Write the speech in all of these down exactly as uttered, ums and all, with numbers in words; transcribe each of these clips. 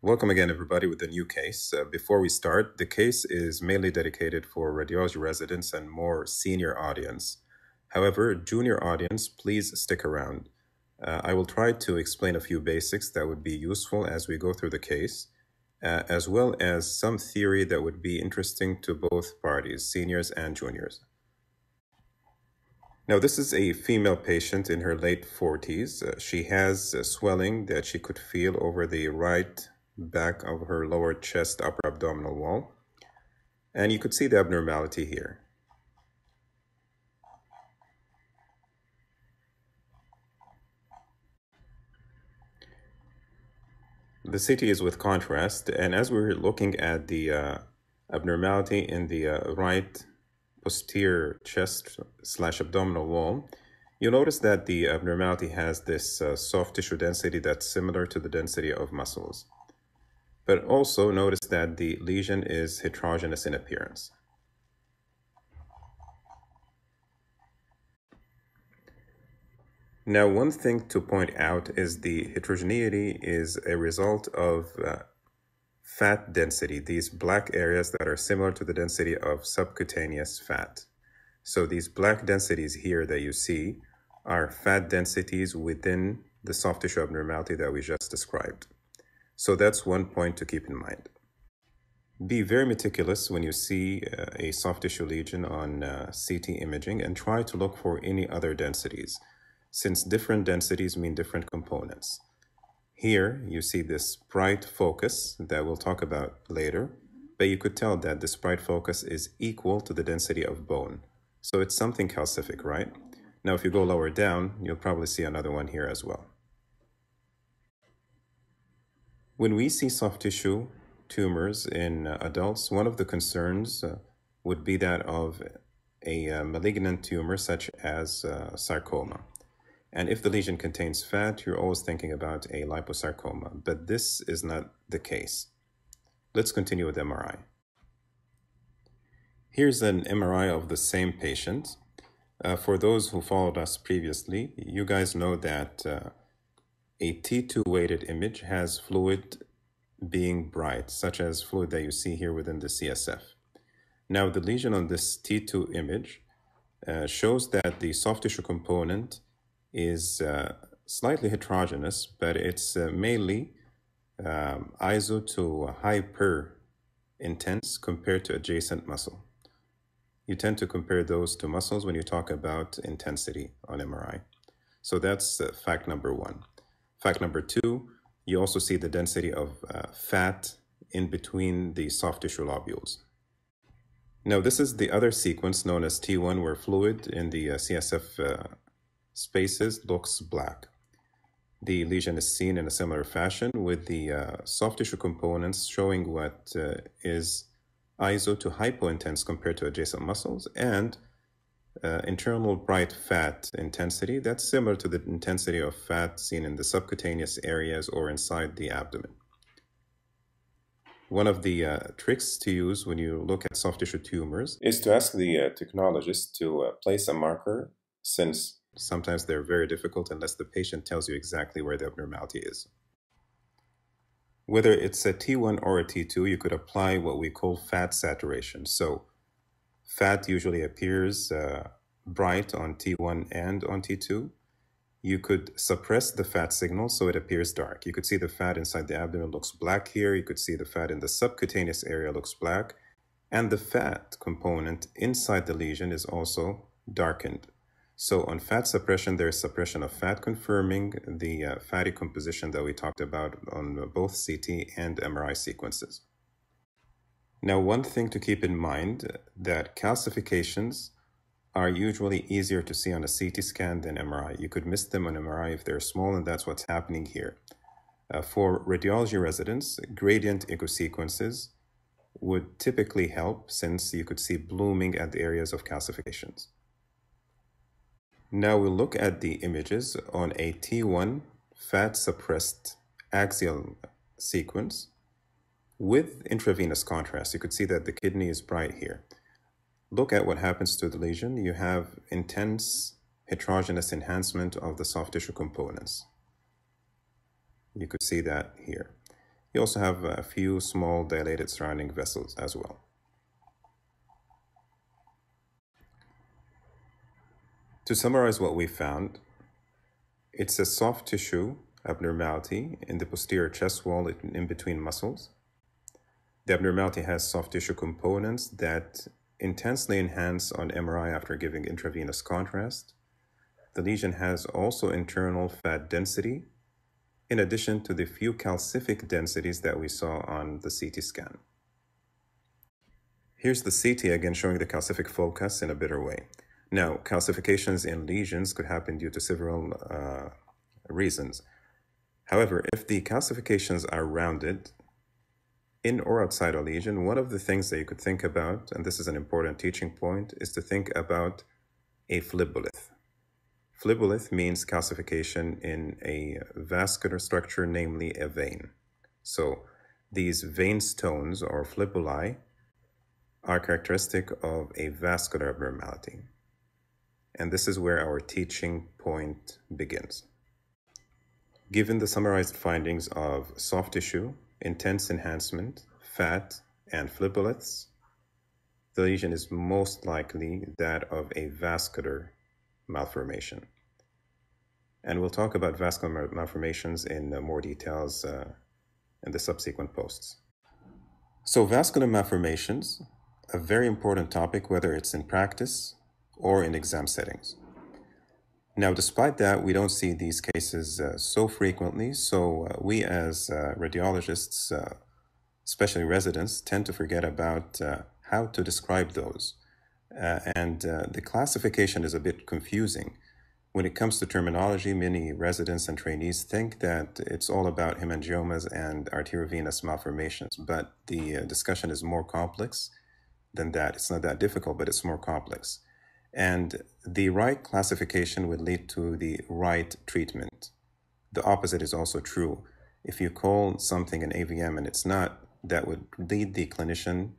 Welcome again, everybody, with a new case. Uh, before we start, the case is mainly dedicated for radiology residents and more senior audience. However, junior audience, please stick around. Uh, I will try to explain a few basics that would be useful as we go through the case, uh, as well as some theory that would be interesting to both parties, seniors and juniors. Now, this is a female patient in her late forties. Uh, she has uh, swelling that she could feel over the right back of her lower chest, upper abdominal wall, and you could see the abnormality here. The C T is with contrast, and as we're looking at the uh, abnormality in the uh, right posterior chest slash abdominal wall, you notice that the abnormality has this uh, soft tissue density that's similar to the density of muscles. But also notice that the lesion is heterogeneous in appearance. Now, one thing to point out is the heterogeneity is a result of uh, fat density, these black areas that are similar to the density of subcutaneous fat. So these black densities here that you see are fat densities within the soft tissue abnormality that we just described. So that's one point to keep in mind. Be very meticulous when you see uh, a soft tissue lesion on uh, C T imaging, and try to look for any other densities, since different densities mean different components. Here you see this bright focus that we'll talk about later, but you could tell that this bright focus is equal to the density of bone. So it's something calcific, right? Now, if you go lower down, you'll probably see another one here as well. When we see soft tissue tumors in adults, one of the concerns would be that of a malignant tumor such as sarcoma. And if the lesion contains fat, you're always thinking about a liposarcoma, but this is not the case. Let's continue with M R I. Here's an M R I of the same patient. Uh, for those who followed us previously, you guys know that uh, a T two weighted image has fluid being bright, such as fluid that you see here within the C S F. Now, the lesion on this T two image uh, shows that the soft tissue component is uh, slightly heterogeneous, but it's uh, mainly um, iso to hyper intense compared to adjacent muscle. You tend to compare those two muscles when you talk about intensity on M R I. So that's uh, fact number one. Fact number two, you also see the density of uh, fat in between the soft tissue lobules. Now, this is the other sequence known as T one, where fluid in the uh, C S F uh, spaces looks black. The lesion is seen in a similar fashion, with the uh, soft tissue components showing what uh, is iso to hypointense compared to adjacent muscles, and Uh, internal bright fat intensity that's similar to the intensity of fat seen in the subcutaneous areas or inside the abdomen. One of the uh, tricks to use when you look at soft tissue tumors is to ask the uh, technologist to uh, place a marker, since sometimes they're very difficult unless the patient tells you exactly where the abnormality is. Whether it's a T one or a T two, you could apply what we call fat saturation. So fat usually appears uh, bright on T one and on T two. You could suppress the fat signal so it appears dark. You could see the fat inside the abdomen looks black here. You could see the fat in the subcutaneous area looks black. And the fat component inside the lesion is also darkened. So on fat suppression, there is suppression of fat, confirming the uh, fatty composition that we talked about on both C T and M R I sequences. Now, one thing to keep in mind, that calcifications are usually easier to see on a C T scan than M R I. You could miss them on M R I if they're small, and that's what's happening here. Uh, for radiology residents, gradient echo sequences would typically help, since you could see blooming at the areas of calcifications. Now we'll look at the images on a T one fat-suppressed axial sequence with intravenous contrast. You could see that the kidney is bright here. Look at what happens to the lesion. You have intense heterogeneous enhancement of the soft tissue components. You could see that here. You also have a few small dilated surrounding vessels as well. To summarize what we found, it's a soft tissue abnormality in the posterior chest wall in between muscles. The abnormality has soft tissue components that intensely enhance on M R I after giving intravenous contrast. The lesion has also internal fat density, in addition to the few calcific densities that we saw on the C T scan. Here's the C T again showing the calcific focus in a better way. Now, calcifications in lesions could happen due to several uh, reasons. However, if the calcifications are rounded in or outside a lesion, one of the things that you could think about, and this is an important teaching point, is to think about a phlebolith. Phlebolith means calcification in a vascular structure, namely a vein. So these vein stones or phleboli are characteristic of a vascular abnormality. And this is where our teaching point begins. Given the summarized findings of soft tissue, intense enhancement, fat, and phleboliths, the lesion is most likely that of a vascular malformation. And we'll talk about vascular malformations in more details uh, in the subsequent posts. So vascular malformations, a very important topic, whether it's in practice or in exam settings. Now, despite that, we don't see these cases uh, so frequently, so uh, we as uh, radiologists, uh, especially residents, tend to forget about uh, how to describe those. Uh, and uh, the classification is a bit confusing. When it comes to terminology, many residents and trainees think that it's all about hemangiomas and arteriovenous malformations, but the uh, discussion is more complex than that. It's not that difficult, but it's more complex. And the right classification would lead to the right treatment. The opposite is also true. If you call something an A V M and it's not, that would lead the clinician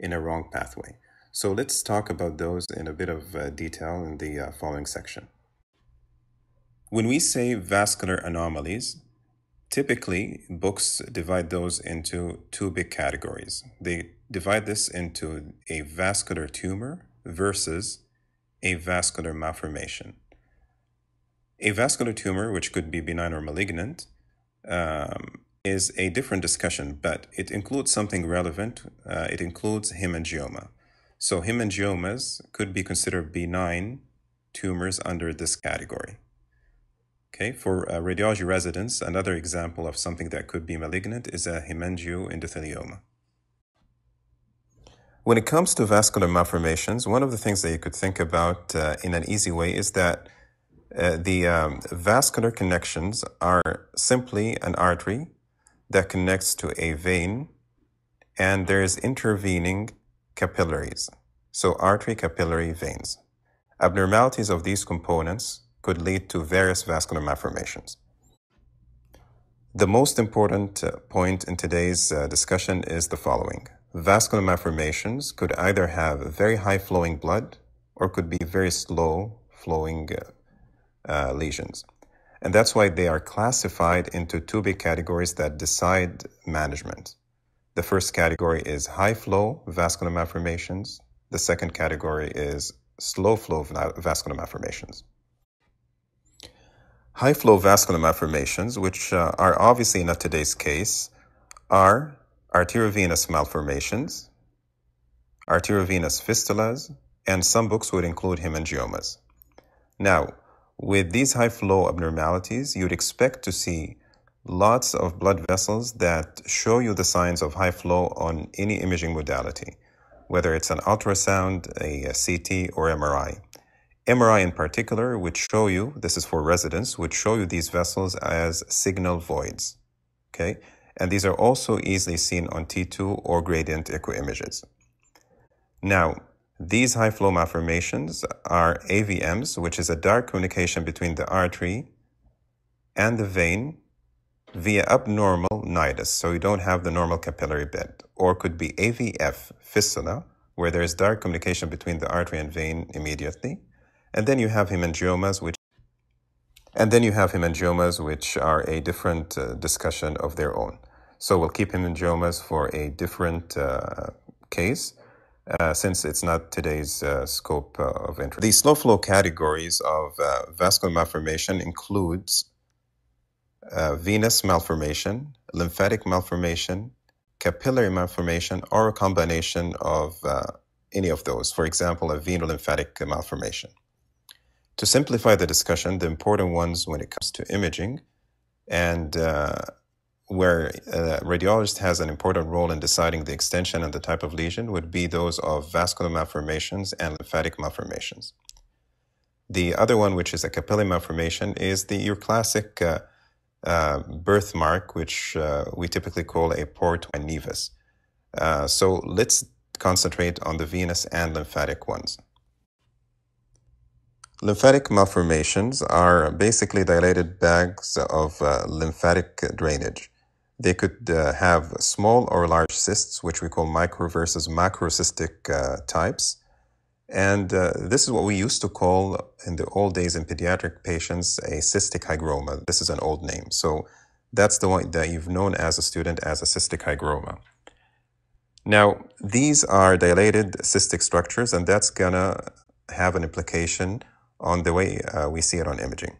in a wrong pathway. So let's talk about those in a bit of uh, detail in the uh, following section. When we say vascular anomalies, typically books divide those into two big categories. They divide this into a vascular tumor versus a vascular malformation. A vascular tumor, which could be benign or malignant, um, is a different discussion, but it includes something relevant. Uh, it includes hemangioma. So hemangiomas could be considered benign tumors under this category. Okay, for uh, radiology residents, another example of something that could be malignant is a hemangioendothelioma. When it comes to vascular malformations, one of the things that you could think about uh, in an easy way is that uh, the um, vascular connections are simply an artery that connects to a vein, and there is intervening capillaries, so artery, capillary, veins. Abnormalities of these components could lead to various vascular malformations. The most important point in today's uh, discussion is the following. Vascular malformations could either have very high flowing blood or could be very slow flowing uh, uh, lesions. And that's why they are classified into two big categories that decide management. The first category is high flow vascular malformations. The second category is slow flow vascular malformations. High flow vascular malformations, which uh, are obviously not today's case, are arteriovenous malformations, arteriovenous fistulas, and some books would include hemangiomas. Now, with these high-flow abnormalities, you'd expect to see lots of blood vessels that show you the signs of high flow on any imaging modality, whether it's an ultrasound, a C T, or M R I. M R I in particular would show you, this is for residents, would show you these vessels as signal voids, okay? And these are also easily seen on T two or gradient echo images. Now, these high flow malformations are A V Ms, which is a direct communication between the artery and the vein via abnormal nidus, so you don't have the normal capillary bed, or could be A V F fistula, where there is direct communication between the artery and vein immediately. And then you have hemangiomas, which and then you have hemangiomas, which are a different uh, discussion of their own. So we'll keep hemangiomas for a different uh, case, uh, since it's not today's uh, scope uh, of interest. The slow flow categories of uh, vascular malformation includes Uh, venous malformation, lymphatic malformation, capillary malformation, or a combination of uh, any of those, for example, a veno-lymphatic malformation. To simplify the discussion, the important ones when it comes to imaging, and uh, where a radiologist has an important role in deciding the extension and the type of lesion, would be those of vascular malformations and lymphatic malformations. The other one, which is a capillary malformation, is the your classic uh, Uh, birthmark, which uh, we typically call a port wine nevus. Uh, so let's concentrate on the venous and lymphatic ones. Lymphatic malformations are basically dilated bags of uh, lymphatic drainage. They could uh, have small or large cysts, which we call micro versus macrocystic uh, types. And uh, this is what we used to call in the old days in pediatric patients a cystic hygroma. This is an old name. So that's the one that you've known as a student as a cystic hygroma. Now, these are dilated cystic structures, and that's going to have an implication on the way uh, we see it on imaging.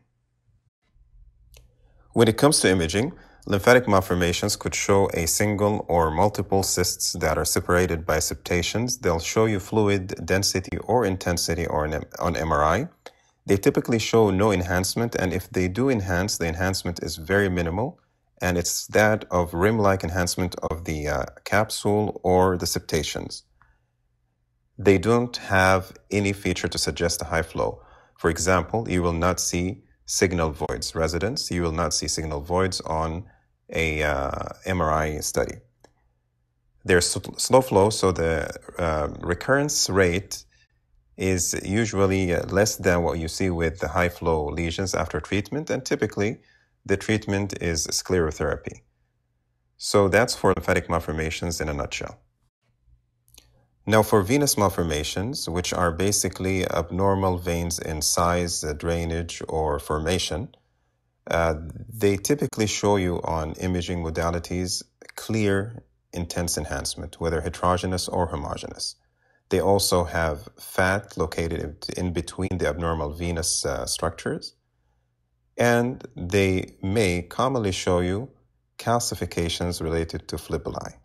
When it comes to imaging, lymphatic malformations could show a single or multiple cysts that are separated by septations. They'll show you fluid density or intensity or on M R I. They typically show no enhancement, and if they do enhance, the enhancement is very minimal, and it's that of rim-like enhancement of the uh, capsule or the septations. They don't have any feature to suggest a high flow. For example, you will not see signal voids residents. You will not see signal voids on a uh, M R I study. They're slow flow, so the uh, recurrence rate is usually less than what you see with the high flow lesions after treatment, and typically the treatment is sclerotherapy. So that's for lymphatic malformations in a nutshell. Now for venous malformations, which are basically abnormal veins in size, drainage, or formation, uh, they typically show you on imaging modalities clear, intense enhancement, whether heterogeneous or homogeneous. They also have fat located in between the abnormal venous uh, structures, and they may commonly show you calcifications related to phleboliths.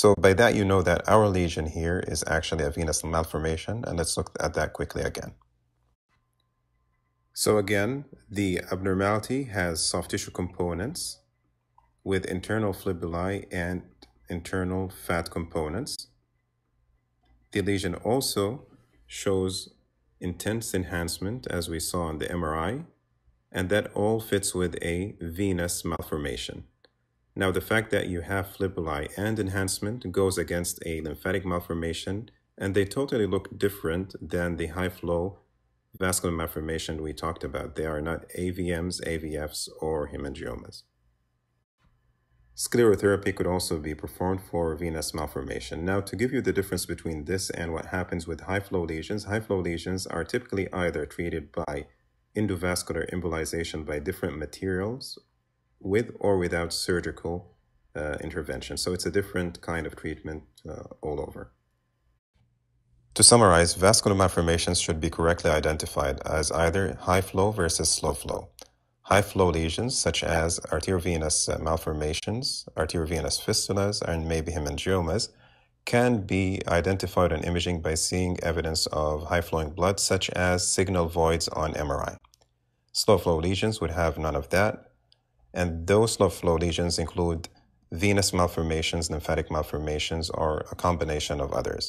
So by that, you know that our lesion here is actually a venous malformation, and let's look at that quickly again. So again, the abnormality has soft tissue components with internal phleboliths and internal fat components. The lesion also shows intense enhancement, as we saw in the M R I, and that all fits with a venous malformation. Now, the fact that you have phleboliths and enhancement goes against a lymphatic malformation, and they totally look different than the high-flow vascular malformation we talked about. They are not A V Ms, A V Fs, or hemangiomas. Sclerotherapy could also be performed for venous malformation. Now, to give you the difference between this and what happens with high-flow lesions, high-flow lesions are typically either treated by endovascular embolization by different materials with or without surgical uh, intervention. So it's a different kind of treatment uh, all over. To summarize, vascular malformations should be correctly identified as either high flow versus slow flow. High flow lesions such as arteriovenous malformations, arteriovenous fistulas, and maybe hemangiomas can be identified on imaging by seeing evidence of high flowing blood such as signal voids on M R I. Slow flow lesions would have none of that. And those slow flow lesions include venous malformations, lymphatic malformations, or a combination of others.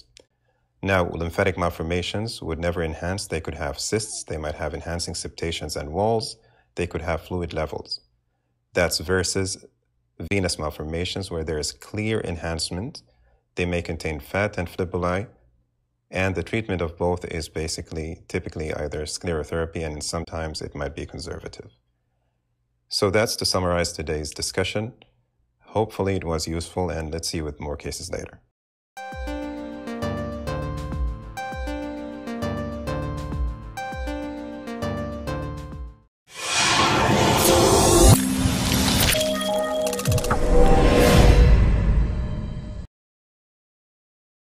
Now, lymphatic malformations would never enhance. They could have cysts. They might have enhancing septations and walls. They could have fluid levels. That's versus venous malformations, where there is clear enhancement. They may contain fat and phleboliths, and the treatment of both is basically typically either sclerotherapy, and sometimes it might be conservative. So that's to summarize today's discussion. Hopefully it was useful, and let's see with more cases later.